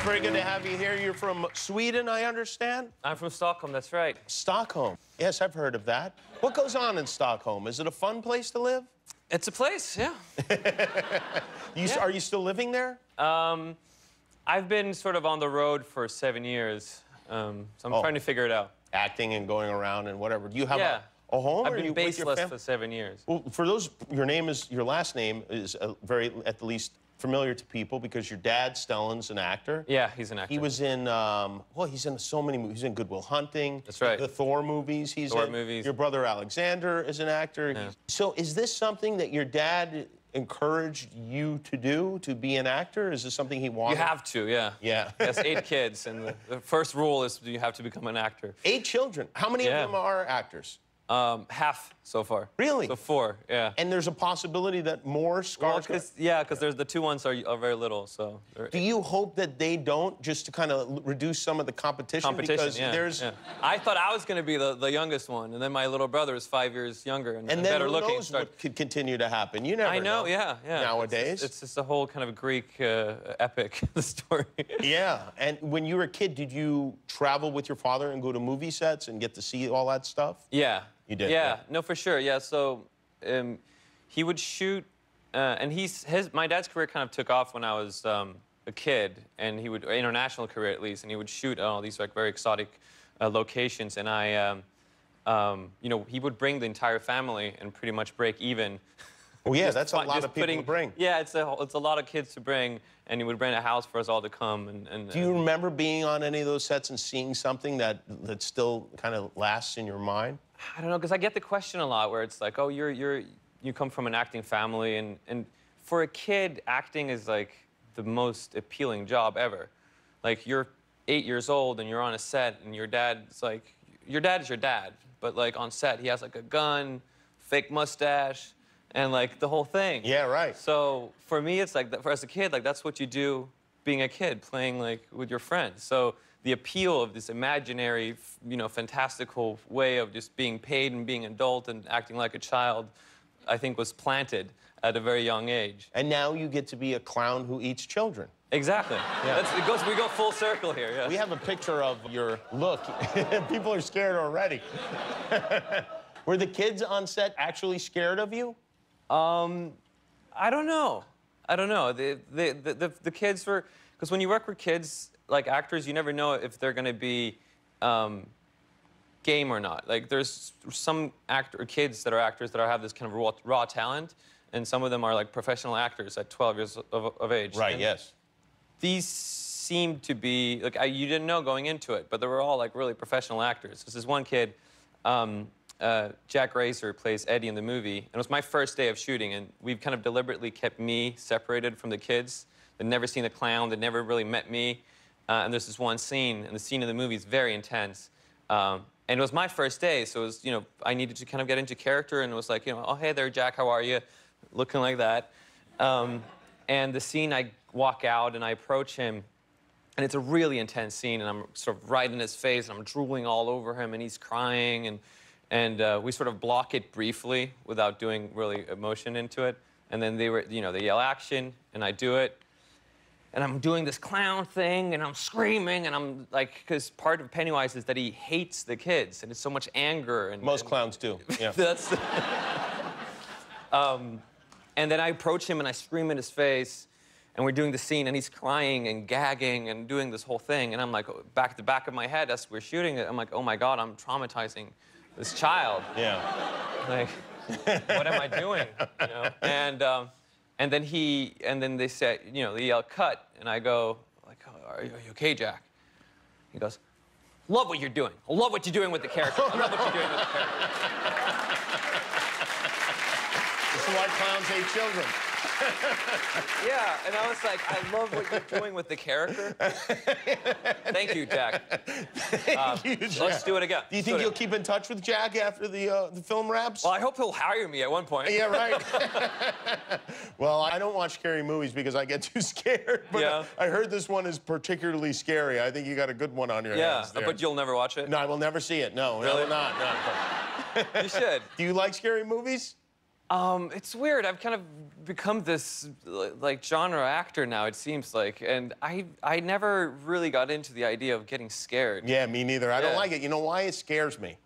It's very good to have you here. You're from Sweden, I understand? I'm from Stockholm, that's right. Stockholm. Yes, I've heard of that. What goes on in Stockholm? Is it a fun place to live? It's a place, yeah. Are you still living there? I've been sort of on the road for 7 years, so I'm trying to figure it out. Acting and going around and whatever. Do you have a home? I've been baseless for 7 years. Well, for those, your last name is very, at the least, familiar to people because your dad, Stellan's an actor. Yeah, he's an actor. He was in, well, he's in so many movies. He's in Good Will Hunting. That's right. The Thor movies. He's in movies. Your brother Alexander is an actor. Yeah. So is this something that your dad encouraged you to do, to be an actor? Is this something he wanted? You have to, yeah. Yeah. Yes, 8 kids, and the first rule is you have to become an actor. 8 children. How many of them are actors? Half so far. Really? So 4, yeah. And there's a possibility that more Skarsgård? Well, because the 2 ones are very little, so... Do you hope that they don't, just to kind of reduce some of the competition? Because there's... Yeah. I thought I was going to be the youngest one, and then my little brother is 5 years younger and better looking. And then who knows what could continue to happen? You never know. I know, yeah. Nowadays. It's just a whole kind of Greek epic, the story. Yeah, and when you were a kid, did you travel with your father and go to movie sets and get to see all that stuff? Yeah. You did, yeah, no, for sure. Yeah, so he would shoot, and my dad's career kind of took off when I was a kid, and he would international career at least, and he would shoot all these like very exotic locations, and I, you know, he would bring the entire family and pretty much break even. Well, yeah, that's a lot of people to bring. Yeah, it's a lot of kids to bring, and he would rent a house for us all to come. And do you remember being on any of those sets and seeing something that still kind of lasts in your mind? I don't know, because I get the question a lot where it's like, oh, you come from an acting family, and for a kid, acting is like the most appealing job ever. Like, you're 8 years old and you're on a set and your dad's like, your dad is your dad, but like on set, he has like a gun, fake mustache, and like the whole thing. Yeah, right. So for me, it's like, as a kid, like that's what you do being a kid, playing like with your friends. So the appeal of this imaginary, you know, fantastical way of just being paid and being an adult and acting like a child, I think was planted at a very young age. And now you get to be a clown who eats children. Exactly. Yeah. We go full circle here. Yeah. We have a picture of your look. People are scared already. Were the kids on set actually scared of you? I don't know. The kids were... Because when you work with kids, like actors, you never know if they're going to be game or not. Like, there's some kids that are actors that have this kind of raw talent, and some of them are like professional actors at 12 years of age. Right, and yes. These seemed to be... Like, you didn't know going into it, but they were all like really professional actors. This is one kid... Jack Racer plays Eddie in the movie, and it was my first day of shooting, and we've kind of deliberately kept me separated from the kids. They'd never seen the clown, they'd never really met me, and there's this one scene, and the scene in the movie is very intense, and it was my first day, so it was, you know, I needed to kind of get into character, and it was like, you know, oh, hey there, Jack, how are you? Looking like that. And the scene, I walk out, and I approach him, and it's a really intense scene, and I'm sort of right in his face, and I'm drooling all over him, and he's crying, and we sort of block it briefly without doing really emotion into it. And then they yell action, and I do it. And I'm doing this clown thing, and I'm screaming, and I'm like, because part of Pennywise is that he hates the kids, and it's so much anger. And most clowns do, yeah. That's and then I approach him, and I scream in his face, and we're doing the scene, and he's crying and gagging and doing this whole thing. And I'm like, back the back of my head, as we're shooting it, I'm like, oh my God, I'm traumatizing this child. Yeah. Like, what am I doing? You know? And then they said, you know, they yell cut, and I go like, oh, are you okay, Jack? He goes, love what you're doing. I love what you're doing with the character. I love what you're doing with the character. This is why clowns hate children. Yeah, and I was like, I love what you're doing with the character. Thank you, Jack. Thank you, Jack. Let's do it again. Do you think you'll keep in touch with Jack after the film wraps? Well, I hope he'll hire me at one point. Yeah, right. Well, I don't watch scary movies because I get too scared, but yeah. I heard this one is particularly scary. I think you got a good one on your hands there. But you'll never watch it? No, I will never see it. No, really? I will not. No. You should. Do you like scary movies? It's weird. I've kind of become this, like, genre actor now, it seems like. And I never really got into the idea of getting scared. Yeah, me neither. I don't like it. You know why? It scares me.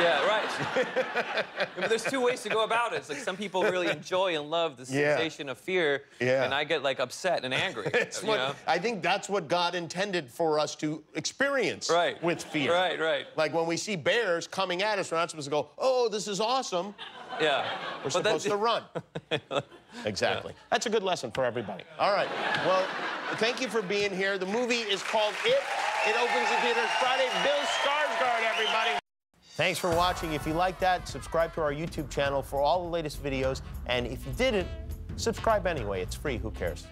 Yeah, right. But there's two ways to go about it. It's like some people really enjoy and love the sensation of fear, and I get, like, upset and angry. I think that's what God intended for us to experience with fear. Right, right. Like, when we see bears coming at us, we're not supposed to go, oh, this is awesome. Yeah. We're supposed to run. Exactly. Yeah. That's a good lesson for everybody. All right. Well, thank you for being here. The movie is called It. It opens in theaters Friday. Bill Skarsgård, everybody. Thanks for watching. If you like that, subscribe to our YouTube channel for all the latest videos. And if you didn't, subscribe anyway. It's free. Who cares?